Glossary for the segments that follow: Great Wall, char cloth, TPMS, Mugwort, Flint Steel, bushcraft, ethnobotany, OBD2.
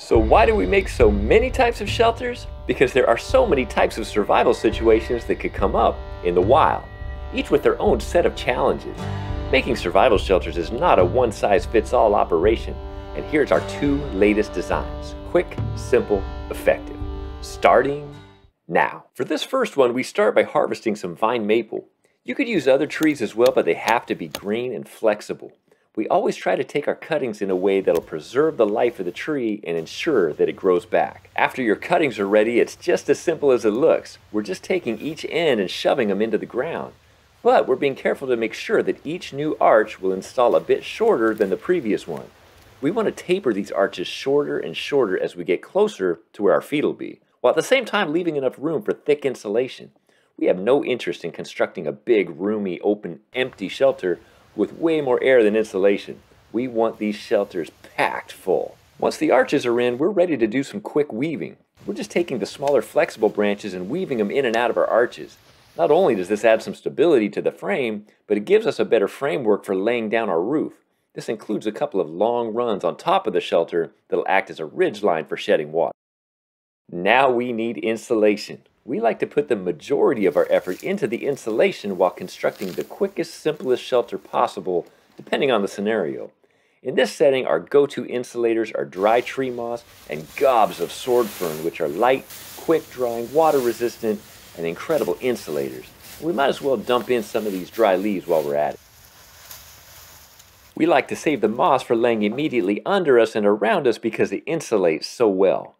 So why do we make so many types of shelters? Because there are so many types of survival situations that could come up in the wild, each with their own set of challenges. Making survival shelters is not a one-size-fits-all operation, and here's our two latest designs. Quick, simple, effective. Starting now. For this first one, we start by harvesting some vine maple. You could use other trees as well, but they have to be green and flexible. We always try to take our cuttings in a way that'll preserve the life of the tree and ensure that it grows back. After your cuttings are ready, it's just as simple as it looks. We're just taking each end and shoving them into the ground. But we're being careful to make sure that each new arch will install a bit shorter than the previous one. We want to taper these arches shorter and shorter as we get closer to where our feet will be, while at the same time leaving enough room for thick insulation. We have no interest in constructing a big, roomy, open, empty shelter with way more air than insulation. We want these shelters packed full. Once the arches are in, we're ready to do some quick weaving. We're just taking the smaller flexible branches and weaving them in and out of our arches. Not only does this add some stability to the frame, but it gives us a better framework for laying down our roof. This includes a couple of long runs on top of the shelter that'll act as a ridge line for shedding water. Now we need insulation. We like to put the majority of our effort into the insulation while constructing the quickest, simplest shelter possible, depending on the scenario. In this setting, our go-to insulators are dry tree moss and gobs of sword fern, which are light, quick-drying, water-resistant, and incredible insulators. We might as well dump in some of these dry leaves while we're at it. We like to save the moss for laying immediately under us and around us because it insulates so well.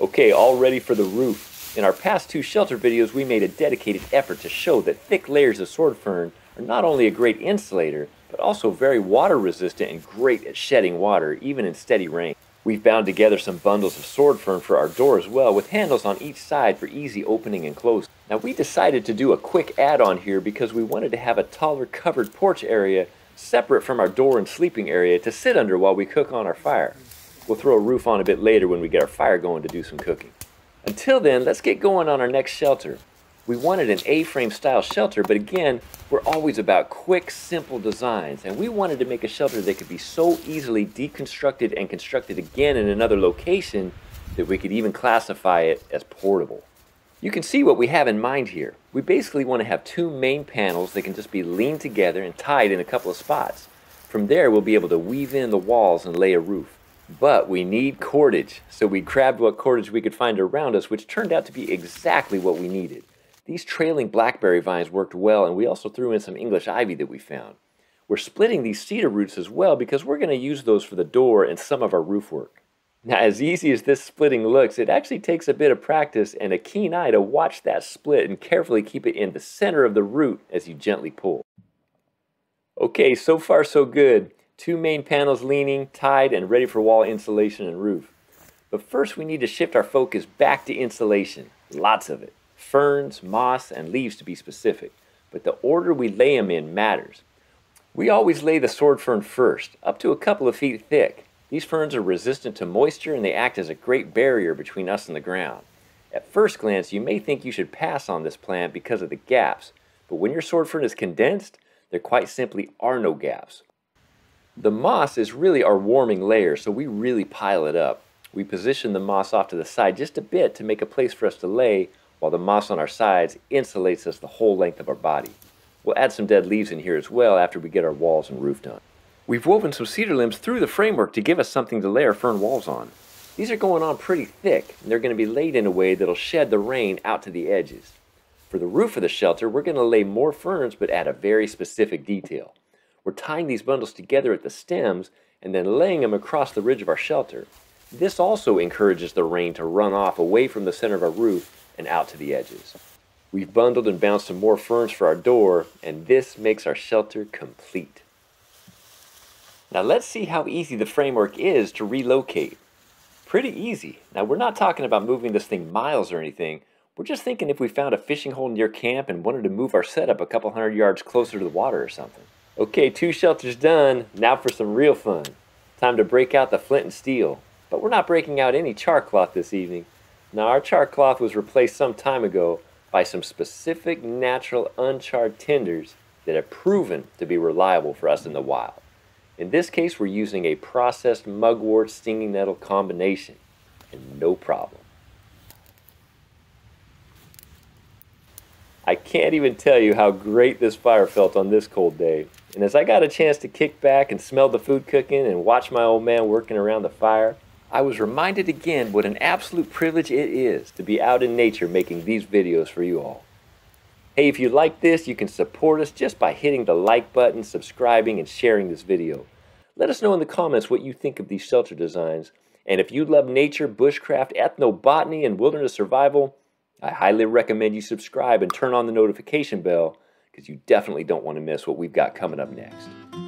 Okay, all ready for the roof. In our past two shelter videos, we made a dedicated effort to show that thick layers of sword fern are not only a great insulator, but also very water resistant and great at shedding water, even in steady rain. We've bound together some bundles of sword fern for our door as well, with handles on each side for easy opening and closing. Now we decided to do a quick add-on here because we wanted to have a taller covered porch area separate from our door and sleeping area to sit under while we cook on our fire. We'll throw a roof on a bit later when we get our fire going to do some cooking. Until then, let's get going on our next shelter. We wanted an A-frame style shelter, but again, we're always about quick, simple designs, and we wanted to make a shelter that could be so easily deconstructed and constructed again in another location that we could even classify it as portable. You can see what we have in mind here. We basically want to have two main panels that can just be leaned together and tied in a couple of spots. From there, we'll be able to weave in the walls and lay a roof. But we need cordage, so we grabbed what cordage we could find around us, which turned out to be exactly what we needed. These trailing blackberry vines worked well, and we also threw in some English ivy that we found. We're splitting these cedar roots as well because we're going to use those for the door and some of our roof work. Now, as easy as this splitting looks, it actually takes a bit of practice and a keen eye to watch that split and carefully keep it in the center of the root as you gently pull. Okay, so far so good. Two main panels leaning, tied, and ready for wall insulation and roof. But first we need to shift our focus back to insulation. Lots of it. Ferns, moss, and leaves to be specific. But the order we lay them in matters. We always lay the sword fern first, up to a couple of feet thick. These ferns are resistant to moisture and they act as a great barrier between us and the ground. At first glance, you may think you should pass on this plant because of the gaps. But when your sword fern is condensed, there quite simply are no gaps. The moss is really our warming layer, so we really pile it up. We position the moss off to the side just a bit to make a place for us to lay, while the moss on our sides insulates us the whole length of our body. We'll add some dead leaves in here as well after we get our walls and roof done. We've woven some cedar limbs through the framework to give us something to lay our fern walls on. These are going on pretty thick, and they're going to be laid in a way that'll shed the rain out to the edges. For the roof of the shelter, we're going to lay more ferns but add a very specific detail. We're tying these bundles together at the stems and then laying them across the ridge of our shelter. This also encourages the rain to run off away from the center of our roof and out to the edges. We've bundled and bound some more ferns for our door, and this makes our shelter complete. Now let's see how easy the framework is to relocate. Pretty easy. Now we're not talking about moving this thing miles or anything. We're just thinking if we found a fishing hole near camp and wanted to move our setup a couple hundred yards closer to the water or something. Okay, two shelters done, now for some real fun. Time to break out the flint and steel. But we're not breaking out any char cloth this evening. Now our char cloth was replaced some time ago by some specific natural uncharred tenders that have proven to be reliable for us in the wild. In this case, we're using a processed mugwort stinging nettle combination, and no problem. I can't even tell you how great this fire felt on this cold day. And as I got a chance to kick back and smell the food cooking and watch my old man working around the fire, I was reminded again what an absolute privilege it is to be out in nature making these videos for you all. Hey, if you like this, you can support us just by hitting the like button, subscribing, and sharing this video. Let us know in the comments what you think of these shelter designs. And if you love nature, bushcraft, ethnobotany, and wilderness survival, I highly recommend you subscribe and turn on the notification bell because you definitely don't want to miss what we've got coming up next.